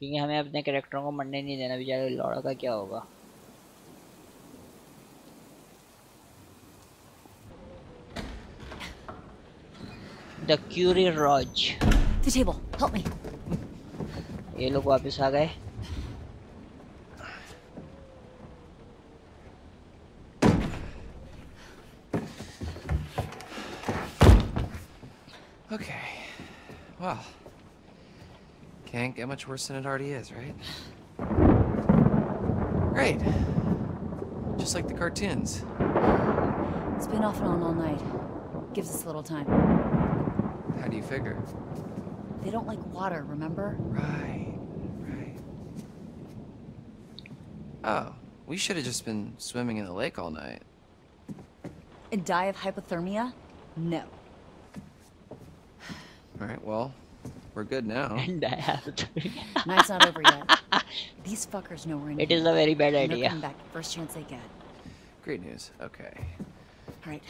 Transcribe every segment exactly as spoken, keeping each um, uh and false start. क्योंकि हमें अपने कैरेक्टरों को मरने नहीं देना। बेचारे लौड़ा का क्या होगा। The Curie Lodge. The table. Help me. ये लोग वापस आ गए। Okay. Well, can't get much worse than it already is, right? Great. Just like the cartoons. It's been off and on all night. Gives us a little time. How do you figure? They don't like water, remember? Right, right. Oh, we should have just been swimming in the lake all night. And die of hypothermia? No. All right, well, we're good now. And die of hypothermia. Night's not over yet. These fuckers know we're in. It is a very bad idea. They're coming back the first chance they get. Great news. Okay. All right,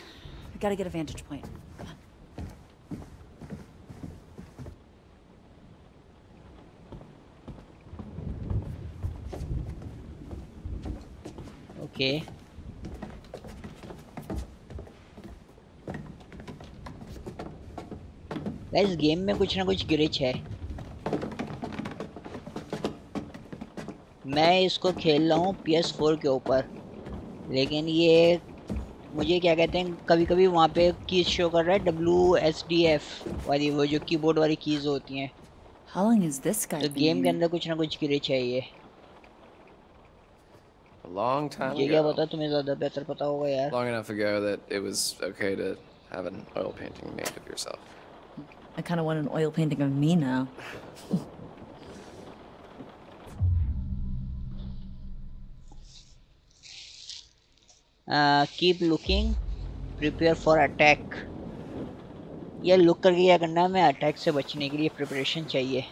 we gotta get a vantage point. Come on. Okay. Guys, game में कुछ ना कुछ glitch है। मैं इसको खेल रहा हूँ P S four के ऊपर, लेकिन ये मुझे क्या कहते हैं कभी कभी वहाँ पे कीज शो कर रहा है W S D F वाली, वो जो कीबोर्ड वाली कीज होती हैं। How long is this guy? तो गेम के अंदर कुछ ना कुछ ग्लिच है ये। Long time ago, long enough ago that it was okay to have an oil painting made of yourself. I kind of want an oil painting of me now. uh, keep looking, prepare for attack. ये look करके क्या करना है? मैं attack से बचने के लिए preparation चाहिए.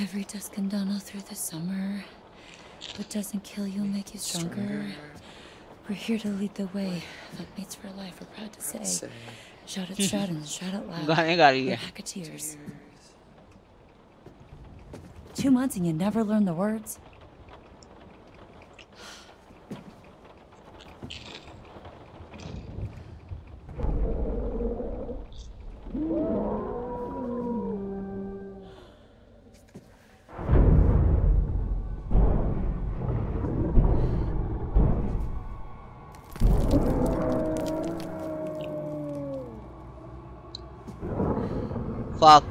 Every dusk and dawn through the summer, what doesn't kill you will make you stronger. We're here to lead the way. Like mates for life, we're proud to say. Shout it, shout and shout out loud. We're Hacketeers. Two months and you never learn the words. Fuck.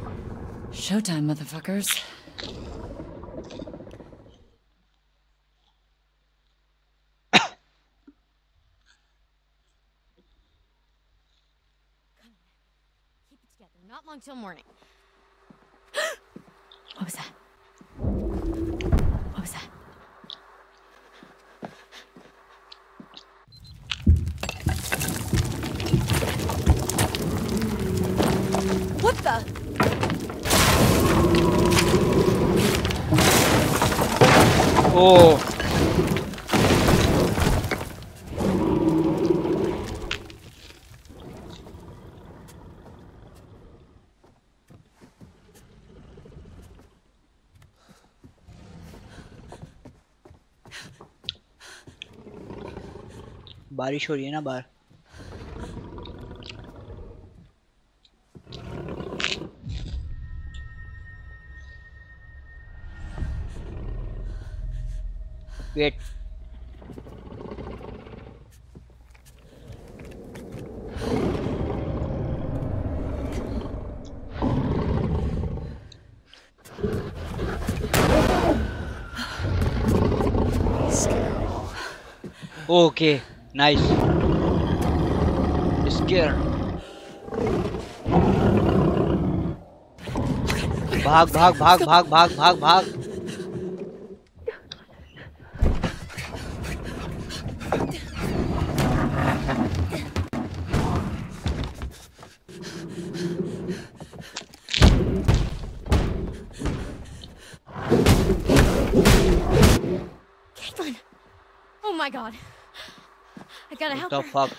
Showtime, motherfuckers. Keep it together. Not long till morning. What was that? What was that? What the? Oh. बारिश हो रही है ना बाहर। Wait. Okay, nice. Scare. Bhag, bhag, bhag, bhag, bhag, bhag, bhag. What the fuck?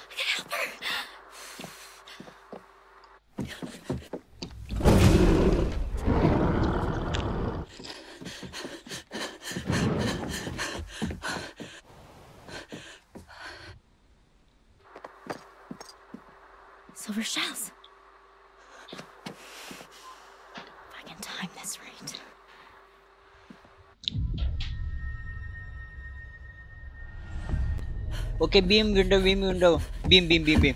Silver shells. If I can time this right. Okay, beam window, beam window. Beam, beam, beam, beam.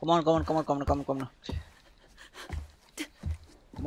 Come on, come on, come on, come on, come on, come on. Come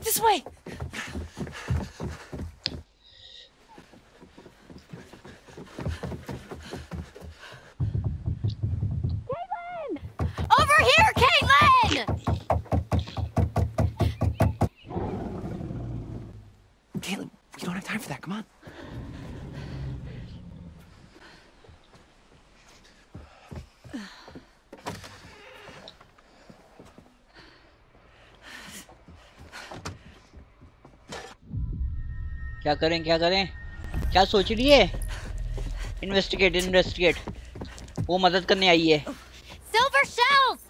This way! Caitlin! Over here, Caitlin! Caitlin, we don't have time for that. Come on. क्या करें क्या करें क्या सोच रही है investigate investigate वो मदद करने आई है सिल्वर शेल्स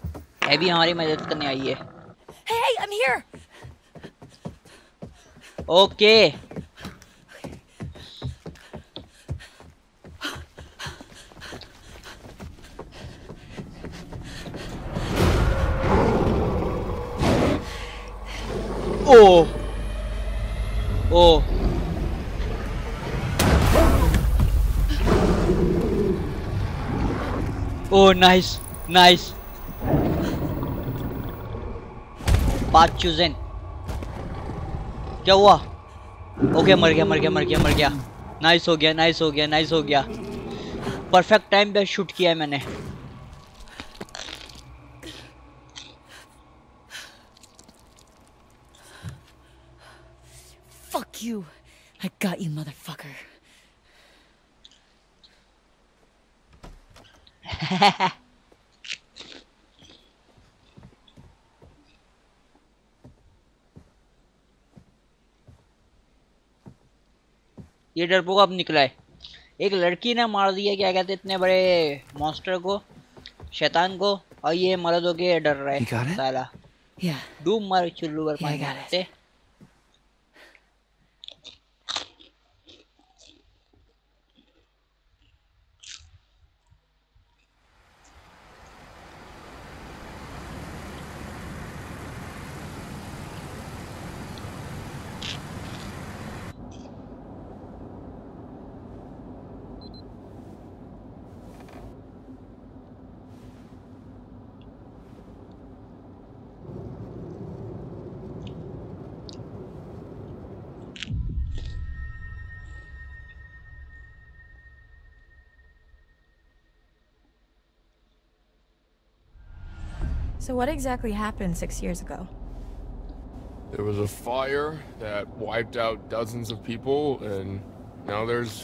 ये भी हमारी मदद करने आई है hey I am here okay Oh, nice, nice. Path chosen. क्या हुआ? Okay, मर गया, मर गया, मर गया, मर गया. Nice हो गया, nice हो गया, nice हो गया. Perfect time पे shoot किया है मैंने. Fuck you! I got you, motherfucker. ये डरपोक अब निकला है एक लड़की ने मार दिया क्या कहते इतने बड़े मॉन्स्टर को शैतान को और ये मर्द हो के डर रहा है साला डूब मर चुल्लू पर पानी डालते So what exactly happened six years ago? There was a fire that wiped out dozens of people, and now there's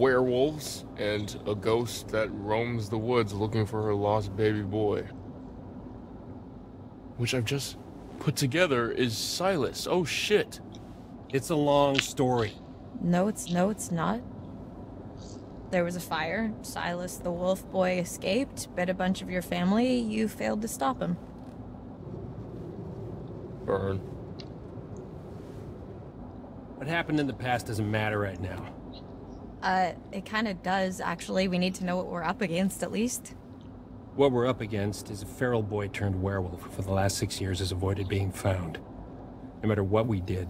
werewolves and a ghost that roams the woods looking for her lost baby boy. Which I've just put together is Silas. Oh shit. It's a long story. No, it's no, it's not. There was a fire, Silas the wolf boy escaped, bit a bunch of your family, you failed to stop him. Burn. What happened in the past doesn't matter right now. Uh, it kinda does, actually. We need to know what we're up against, at least. What we're up against is a feral boy turned werewolf who for the last six years has avoided being found. No matter what we did.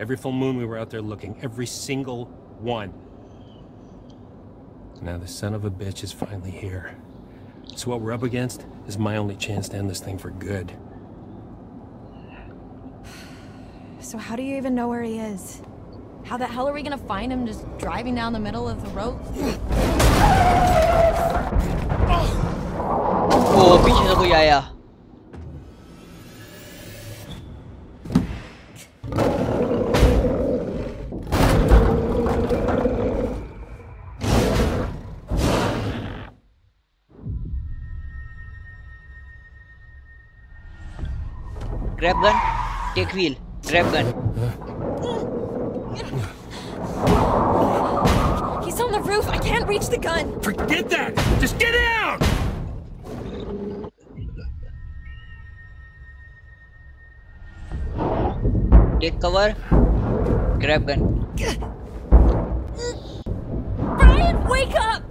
Every full moon we were out there looking, every single one. Now the son of a bitch is finally here. So what we're up against is my only chance to end this thing for good. So how do you even know where he is? How the hell are we gonna find him just driving down the middle of the road? yeah, yeah. Grab gun, take wheel, grab gun. He's on the roof, I can't reach the gun. Forget that, just get out! Take cover, grab gun. Brian, wake up!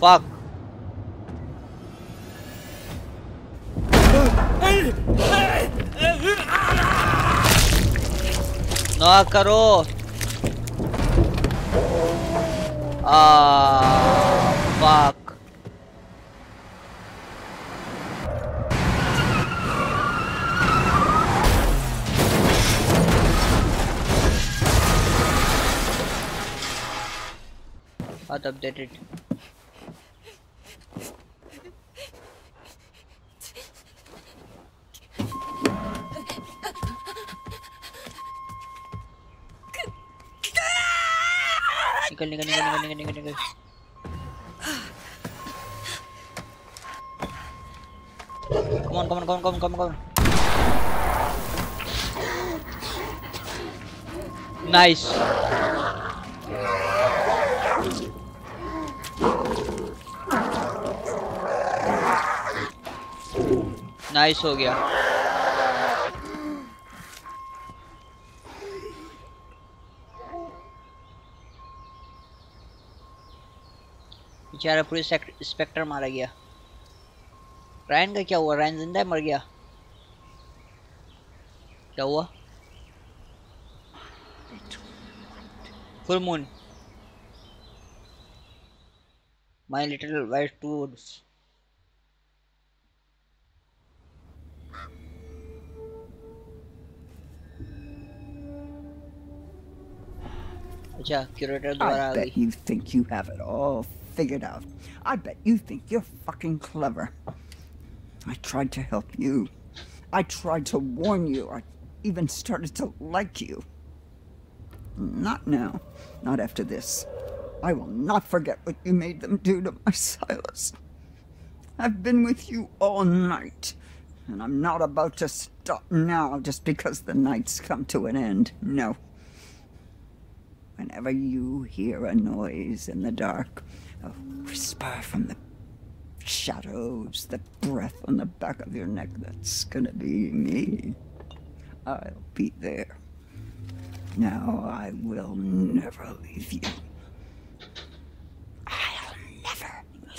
Fuck. No karo. Ah, fuck. I'll update it. निकल निकल निकल निकल निकल निकल Come on, come on, come on, come on, come on. Nice. Nice हो गया. बेचारा पूरे स्पेक्टर मारा गया. रायन का क्या हुआ? रायन जिंदा है? मर गया? क्या हुआ? Full moon. My little white to woods. अच्छा, क्यूरेटर द्वारा आ गई. You think you have it all figured out. I bet you think you're fucking clever. I tried to help you. I tried to warn you. I even started to like you. Not now. Not after this. I will not forget what you made them do to my Silas. I've been with you all night, and I'm not about to stop now just because the night's come to an end. No. Whenever you hear a noise in the dark, a whisper from the shadows, the breath on the back of your neck, that's gonna be me. I'll be there. Now I will never leave you. I'll never leave you.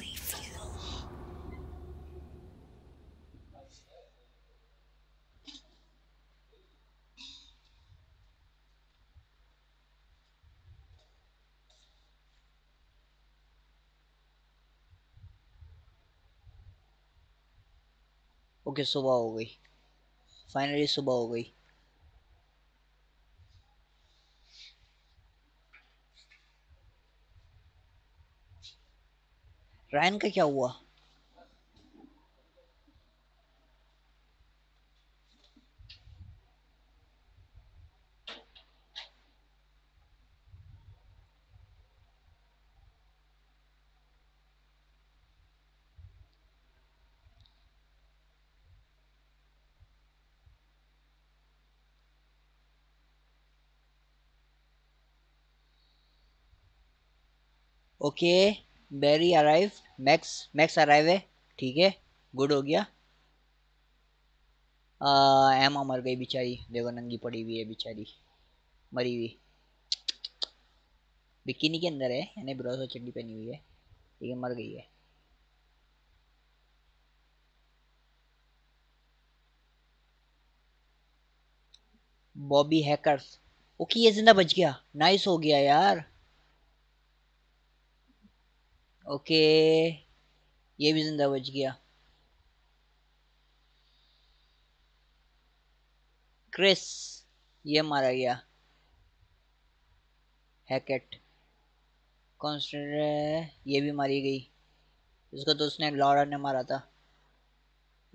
Okay, सुबह हो गई. Finally सुबह हो गई. Ryan का क्या हुआ? Okay, Barry arrived. Max, Max arrived है. ठीक है, good हो गया. एमा मर गई बिचारी. देखो नंगी पड़ी हुई है बिचारी, मरी हुई. बिकिनी के अंदर है, यानी ब्राउज़र चड्डी पहनी हुई है. ठीक है, मर गई है. बॉबी हैकर्स. ओके, ये जिंदा बच गया. नाइस हो गया यार. ओके, ये भी जिंदा बच गया. क्रिस, ये मारा गया. हैकेट कॉन्स्टेंट ये भी मारी गई, इसको तो उसने लॉरा ने मारा था।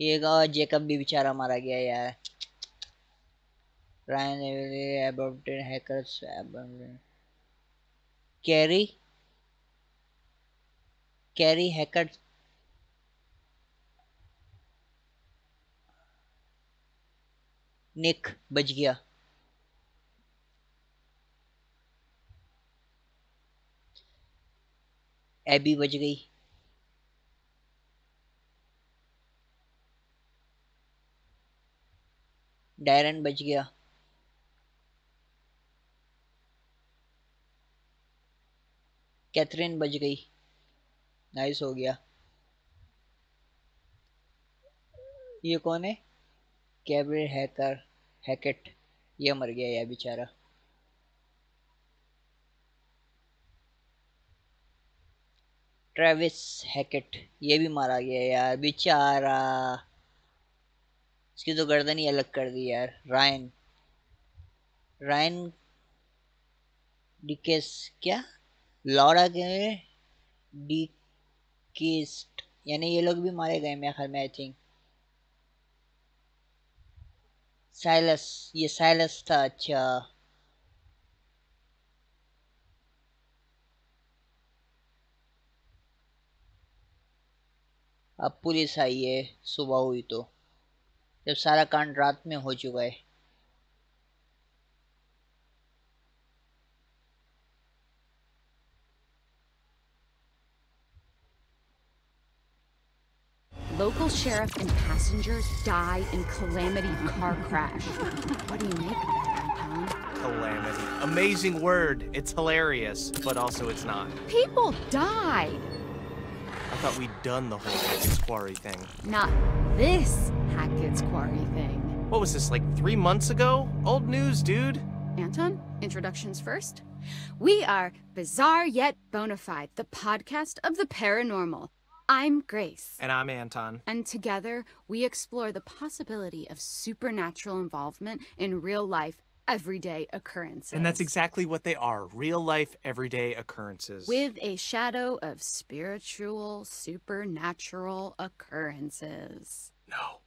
ये का जेकब भी बेचारा मारा गया यार। Ryan aborted hackers carry carry hackers Nick बच गया। एबी बच गई। डायरन बच गया। कैथरीन बच गई। नाइस हो गया। ये कौन है? कैब्रिल हैकर हैकेट, ये मर गया यार बेचारा। ट्रेविस हैकेट ये भी मारा गया यार बेचारा, इसकी तो गर्दन ही अलग कर दी यार। रायन रायन डिकेस क्या लॉरा के डिकेस्ट यानी ये लोग भी मारे गए मेरे ख्याल में। आई थिंक साइलस, ये साइलस था। अच्छा अब पुलिस आई है, सुबह हुई तो जब सारा कांड रात में हो चुका है। Local sheriff and passengers die in calamity car crash. What do you make of that, Anton? Calamity. Amazing word. It's hilarious, but also it's not. People died. I thought we'd done the whole Hackett's Quarry thing. Not this Hackett's Quarry thing. What was this, like three months ago? Old news, dude. Anton, introductions first. We are Bizarre Yet Bonafide, the podcast of the paranormal. I'm Grace. And I'm Anton. And together, we explore the possibility of supernatural involvement in real-life, everyday occurrences. And that's exactly what they are, real-life, everyday occurrences. With a shadow of spiritual, supernatural occurrences. No.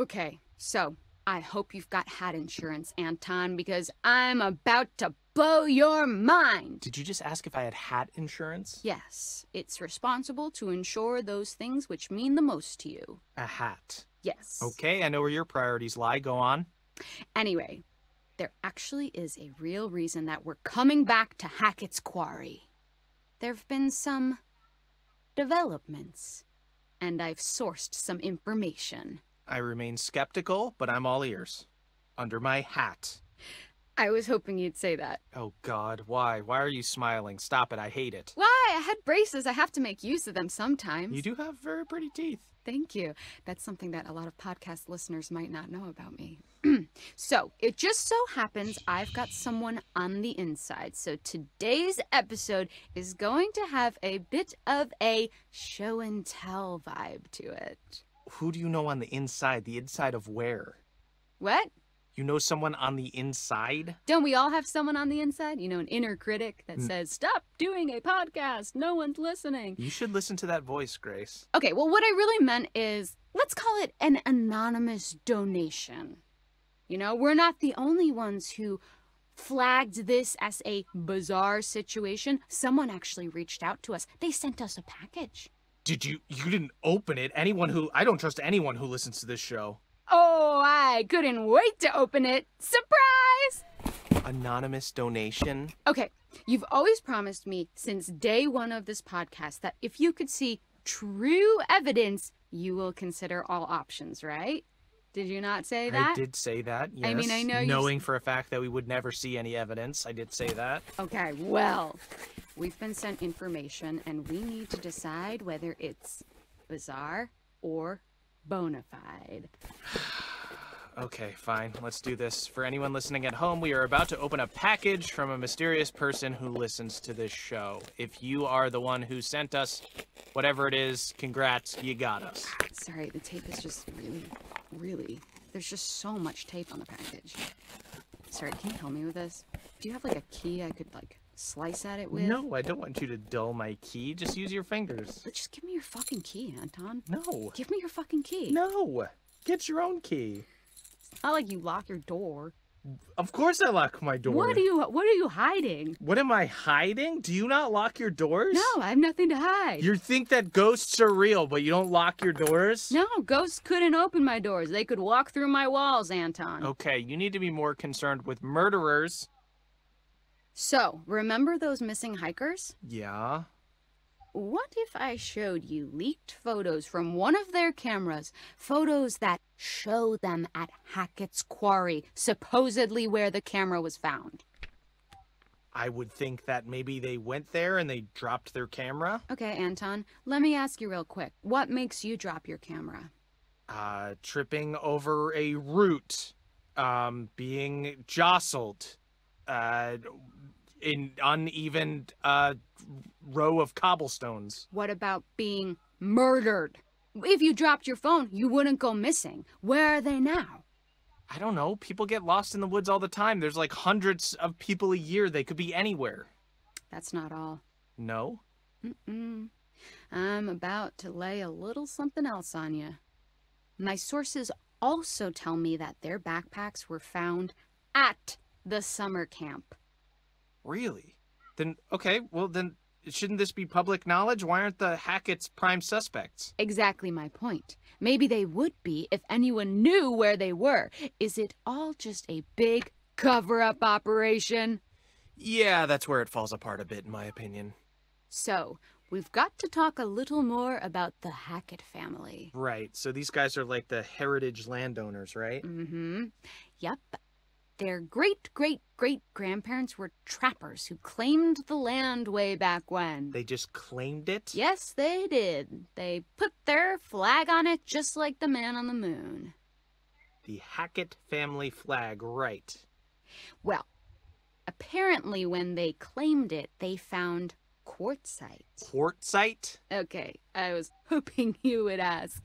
Okay, so I hope you've got hat insurance, Anton, because I'm about to blow your mind. Did you just ask if I had hat insurance? Yes, it's responsible to insure those things which mean the most to you. A hat. Yes. Okay, I know where your priorities lie. Go on. Anyway, there actually is a real reason that we're coming back to Hackett's Quarry. There've been some developments, and I've sourced some information. I remain skeptical, but I'm all ears. Under my hat. I was hoping you'd say that. Oh God, why? Why are you smiling? Stop it, I hate it. Why? I had braces. I have to make use of them sometimes. You do have very pretty teeth. Thank you. That's something that a lot of podcast listeners might not know about me. So, it just so happens I've got someone on the inside. So today's episode is going to have a bit of a show and tell vibe to it. Who do you know on the inside? The inside of where? What? You know someone on the inside? Don't we all have someone on the inside? You know, an inner critic that mm. says, stop doing a podcast. No one's listening. You should listen to that voice, Grace. Okay, well, what I really meant is, let's call it an anonymous donation. You know, we're not the only ones who flagged this as a bizarre situation. Someone actually reached out to us. They sent us a package. Did you? You didn't open it. Anyone who, I don't trust anyone who listens to this show. Oh, I couldn't wait to open it. Surprise! Anonymous donation. Okay, you've always promised me since day one of this podcast that if you could see true evidence, you will consider all options, right? Did you not say that? I did say that, yes. I mean, I know you... Knowing for a fact that we would never see any evidence, I did say that. Okay, well, we've been sent information, and we need to decide whether it's bizarre or bonafide. Okay, fine. Let's do this. For anyone listening at home, we are about to open a package from a mysterious person who listens to this show. If you are the one who sent us, whatever it is, congrats, you got us. Sorry, the tape is just really, really... There's just so much tape on the package. Sorry, can you help me with this? Do you have like a key I could like slice at it with? No, I don't want you to dull my key. Just use your fingers. But just give me your fucking key, Anton. No. Give me your fucking key. No. Get your own key. It's not like you lock your door. Of course I lock my door. What are you what are you hiding? What am I hiding? Do you not lock your doors? No, I have nothing to hide. You think that ghosts are real, but you don't lock your doors? No, ghosts couldn't open my doors. They could walk through my walls, Anton. Okay, you need to be more concerned with murderers. So, remember those missing hikers? Yeah. What if I showed you leaked photos from one of their cameras, photos that show them at Hackett's Quarry, supposedly where the camera was found? I would think that maybe they went there and they dropped their camera. Okay, Anton, let me ask you real quick. What makes you drop your camera? Uh, tripping over a root, um, being jostled, uh... in uneven uh, row of cobblestones. What about being murdered? If you dropped your phone, you wouldn't go missing. Where are they now? I don't know. People get lost in the woods all the time. There's like hundreds of people a year. They could be anywhere. That's not all. No? Mm-mm. I'm about to lay a little something else on you. My sources also tell me that their backpacks were found at the summer camp. Really? Then, okay, well then, shouldn't this be public knowledge? Why aren't the Hackett's prime suspects? Exactly my point. Maybe they would be if anyone knew where they were. Is it all just a big cover-up operation? Yeah, that's where it falls apart a bit, in my opinion. So, we've got to talk a little more about the Hackett family. Right, so these guys are like the heritage landowners, right? Mm-hmm. Yep. Their great-great-great-grandparents were trappers who claimed the land way back when. They just claimed it? Yes, they did. They put their flag on it just like the man on the moon. The Hackett family flag, right. Well, apparently when they claimed it, they found quartzite. Quartzite? Okay, I was hoping you would ask.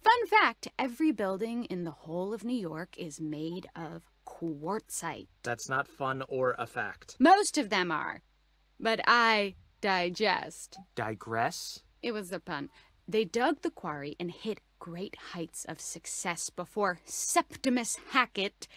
Fun fact, every building in the whole of New York is made of quartzite. That's not fun or a fact. Most of them are, but I digest. Digress? It was a pun. They dug the quarry and hit great heights of success before Septimus Hackett,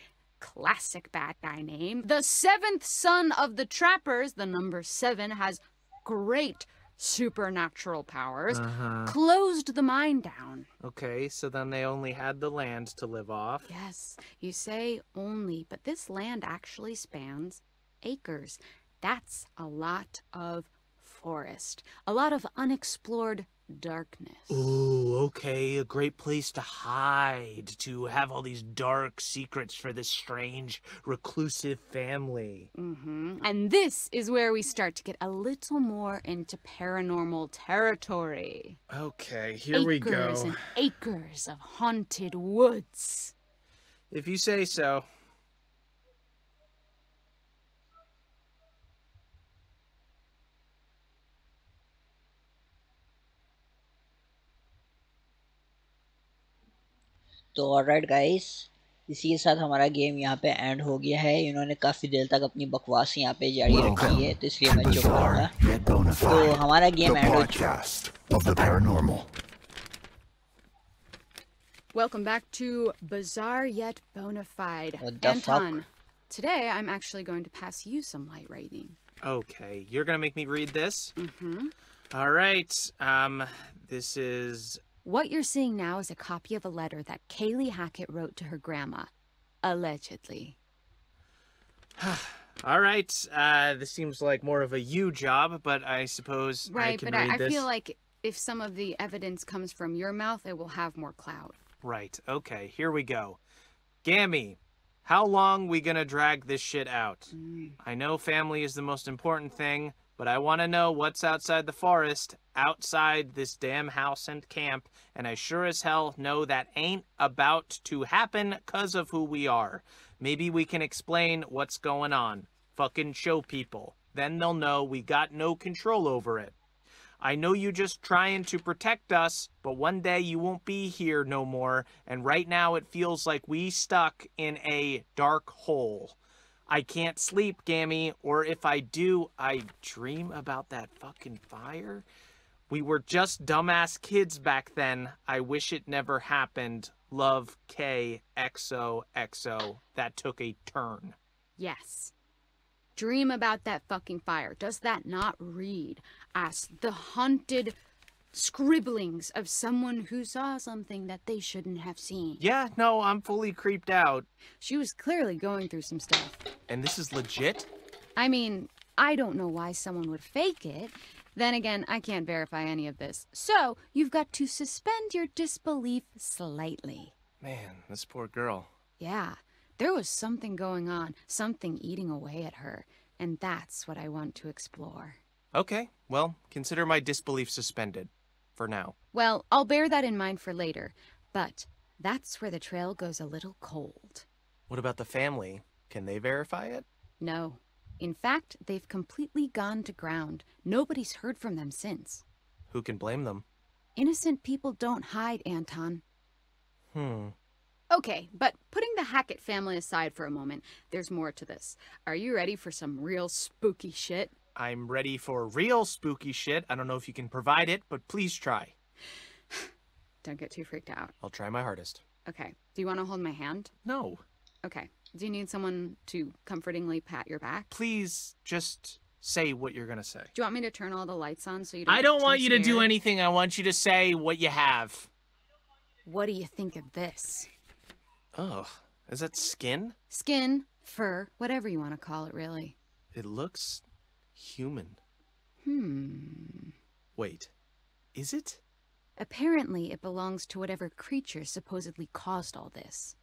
classic bad guy name, the seventh son of the trappers, the number seven has great supernatural powers, uh-huh. closed the mine down. Okay, so then they only had the land to live off. Yes, you say only, but this land actually spans acres. That's a lot of forest, a lot of unexplored darkness. Ooh, okay, a great place to hide, to have all these dark secrets for this strange, reclusive family. Mm-hmm. And this is where we start to get a little more into paranormal territory. Okay, here we go. Acres and acres of haunted woods. If you say so. तो alright guys, इसी के साथ हमारा game यहाँ पे and हो गया है. इन्होंने काफ़ी देर तक अपनी बकवास यहाँ पे जारी रखी है, तो इसलिए मैं चुप रहूँगा. तो हमारा गेम एंड हो चुका है. Welcome back to Bizarre Yet Bonafide. Anton, today I'm actually going to pass you some light reading. Okay, you're going to make me read this? Mm-hmm. All right, um, this is... What you're seeing now is a copy of a letter that Kaylee Hackett wrote to her grandma, allegedly. All right, uh, this seems like more of a you job, but I suppose right, I can read I, this. Right, but I feel like if some of the evidence comes from your mouth, it will have more clout. Right, okay, here we go. Gammy, how long we gonna drag this shit out? Mm. I know family is the most important thing, but I want to know what's outside the forest, outside this damn house and camp, and I sure as hell know that ain't about to happen because of who we are. Maybe we can explain what's going on. Fucking show people. Then they'll know we got no control over it. I know you just trying to protect us, but one day you won't be here no more, and right now it feels like we stuck in a dark hole. I can't sleep, Gammy, or if I do, I dream about that fucking fire. We were just dumbass kids back then. I wish it never happened. Love, K, X O X O. That took a turn. Yes. Dream about that fucking fire. Does that not read as the haunted scribblings of someone who saw something that they shouldn't have seen? Yeah, no, I'm fully creeped out. She was clearly going through some stuff. And this is legit? I mean, I don't know why someone would fake it. Then again, I can't verify any of this. So, you've got to suspend your disbelief slightly. Man, this poor girl. Yeah, there was something going on, something eating away at her. And that's what I want to explore. Okay, well, consider my disbelief suspended. For now. Well, I'll bear that in mind for later. But that's where the trail goes a little cold. What about the family? Can they verify it? No. In fact, they've completely gone to ground. Nobody's heard from them since. Who can blame them? Innocent people don't hide, Anton. Hmm. Okay, but putting the Hackett family aside for a moment, there's more to this. Are you ready for some real spooky shit? I'm ready for real spooky shit. I don't know if you can provide it, but please try. Don't get too freaked out. I'll try my hardest. Okay. Do you want to hold my hand? No. Okay. Do you need someone to comfortingly pat your back? Please just say what you're going to say. Do you want me to turn all the lights on so you don't I don't want you scared? to do anything. I want you to say what you have. What do you think of this? Oh, is that skin? Skin, fur, whatever you want to call it, really. It looks human. Hmm. Wait, is it? Apparently it belongs to whatever creature supposedly caused all this.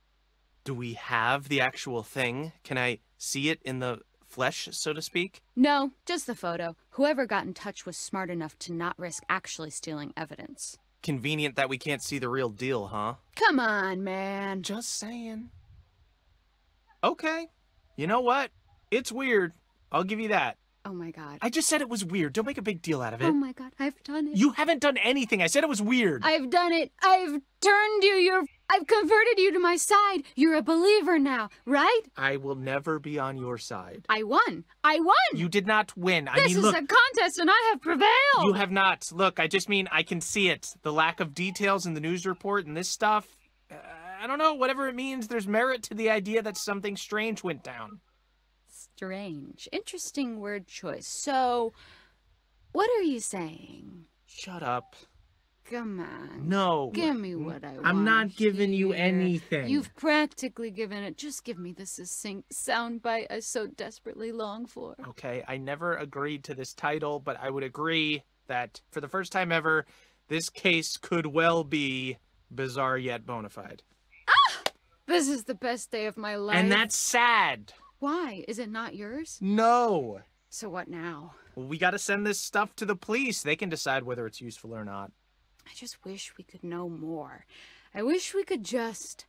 Do we have the actual thing? Can I see it in the flesh, so to speak? No, just the photo. Whoever got in touch was smart enough to not risk actually stealing evidence. Convenient that we can't see the real deal, huh? Come on, man. Just saying. Okay. You know what? It's weird. I'll give you that. Oh my god. I just said it was weird. Don't make a big deal out of it. Oh my god, I've done it. You haven't done anything. I said it was weird. I've done it. I've turned you. You're... I've converted you to my side. You're a believer now, right? I will never be on your side. I won. I won. You did not win. I mean, look. This is a contest and I have prevailed. You have not. Look, I just mean I can see it. The lack of details in the news report and this stuff. Uh, I don't know. Whatever it means, there's merit to the idea that something strange went down. Strange. Interesting word choice. So, what are you saying? Shut up. Come on. No. Give me what I want. I'm not giving you anything. You've practically given it. Just give me the succinct soundbite I so desperately long for. Okay, I never agreed to this title, but I would agree that for the first time ever, this case could well be Bizarre Yet Bonafide. Ah! This is the best day of my life. And that's sad. Why? Is it not yours? No. So what now? Well, we gotta send this stuff to the police. They can decide whether it's useful or not. I just wish we could know more. I wish we could just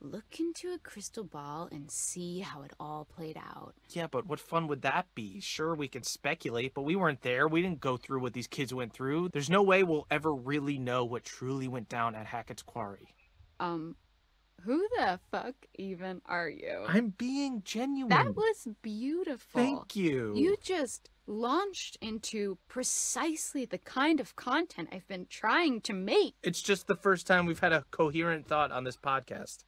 look into a crystal ball and see how it all played out. Yeah, but what fun would that be? Sure, we can speculate, but we weren't there. We didn't go through what these kids went through. There's no way we'll ever really know what truly went down at Hackett's Quarry. Um... Who the fuck even are you? I'm being genuine. That was beautiful. Thank you. You just launched into precisely the kind of content I've been trying to make. It's just the first time we've had a coherent thought on this podcast.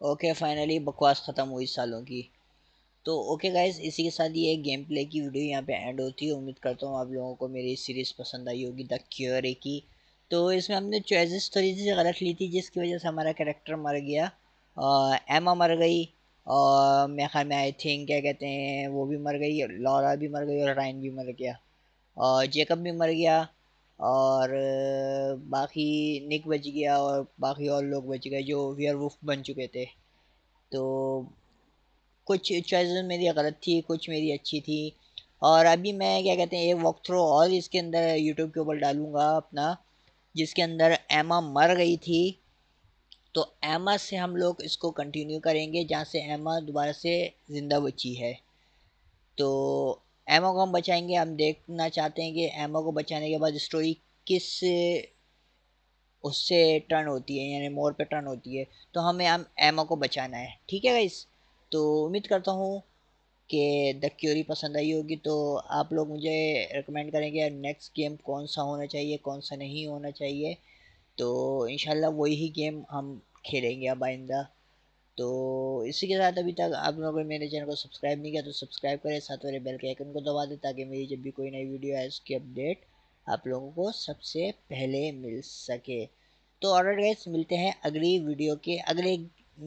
Okay, finally, बकवास खत्म हुई सालों की. तो okay guys, इसी के साथ ये गेम प्ले की वीडियो यहाँ पे एंड होती है. उम्मीद करता हूँ आप लोगों को मेरी सीरीज़ पसंद आई होगी द क्यूरी की. तो इसमें हमने चॉइसेस थोड़ी सी गलत ली थी जिसकी वजह से हमारा कैरेक्टर मर गया. एमा मर गई और मेरे ख्याल में आई थिंक क्या कहते हैं वो भी मर गई, लॉरा भी मर गई और रायन भी मर गया और जेकब भी मर गया और बाकी निक बच गया और बाकी और लोग बच गए जो वेयरवुल्फ बन चुके थे. तो कुछ चॉइसेस मेरी गलत थी, कुछ मेरी अच्छी थी. और अभी मैं क्या कहते हैं एक वॉक थ्रो और इसके अंदर यूट्यूब के ऊपर डालूँगा अपना जिसके अंदर एमा मर गई थी. तो एमा से हम लोग इसको कंटिन्यू करेंगे जहाँ से एमा दोबारा से ज़िंदा बची है. तो एमा को हम बचाएंगे. हम देखना चाहते हैं कि एमा को बचाने के बाद स्टोरी किस उससे टर्न होती है, यानी मोर पे टर्न होती है, तो हमें हम एमो को बचाना है। ठीक है गाइस, तो उम्मीद करता हूँ कि द क्यूरी पसंद आई होगी। तो आप लोग मुझे रिकमेंड करेंगे नेक्स्ट गेम कौन सा होना चाहिए, कौन सा नहीं होना चाहिए, तो इंशाल्लाह वही ही गेम हम खेलेंगे अब आइंदा। तो इसी के साथ, अभी तक आप लोगों ने मेरे चैनल को सब्सक्राइब नहीं किया तो सब्सक्राइब करें, साथ वाले बेल के आइकन को दबा दें ताकि मेरी जब भी कोई नई वीडियो आए उसकी अपडेट आप लोगों को सबसे पहले मिल सके। तो ऑलराइट गाइस, मिलते हैं अगली वीडियो के अगले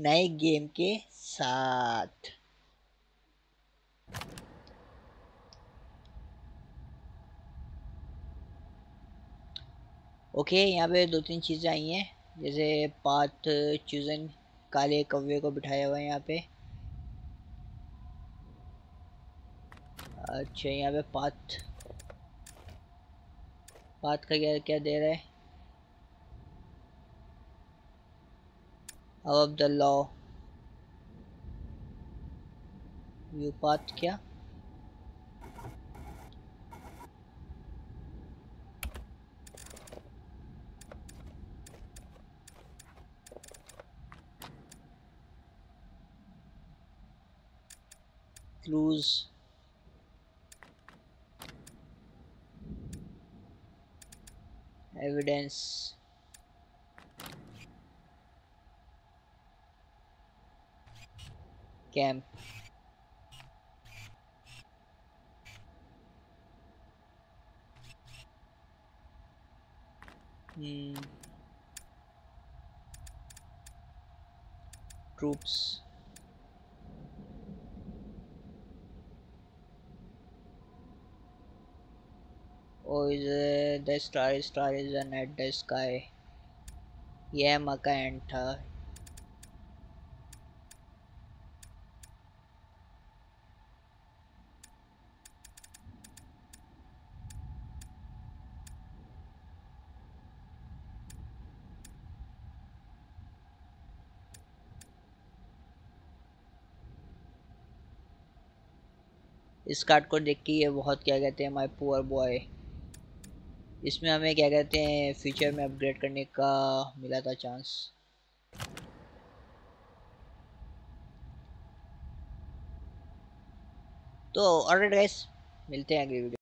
नए गेम के साथ। ओके, यहाँ पे दो तीन चीज़ें आई हैं, जैसे पाथ चूजन, काले कव्वे को बिठाया हुआ है यहाँ पे। अच्छा, यहाँ पे पाथ पाथ का क्या क्या दे रहा है? अब द लॉ व्यू पाथ क्या? Clues evidence camp. Hmm troops Oh, is uh, the star star is a night the sky. Yeah, maka enter. इस कार्ड को देख के ये बहुत क्या कहते हैं, माई पुअर बॉय। इसमें हमें क्या कहते हैं, फ्यूचर में अपग्रेड करने का मिला था चांस। तो ऑलराइट गाइस, मिलते हैं अगली वीडियो।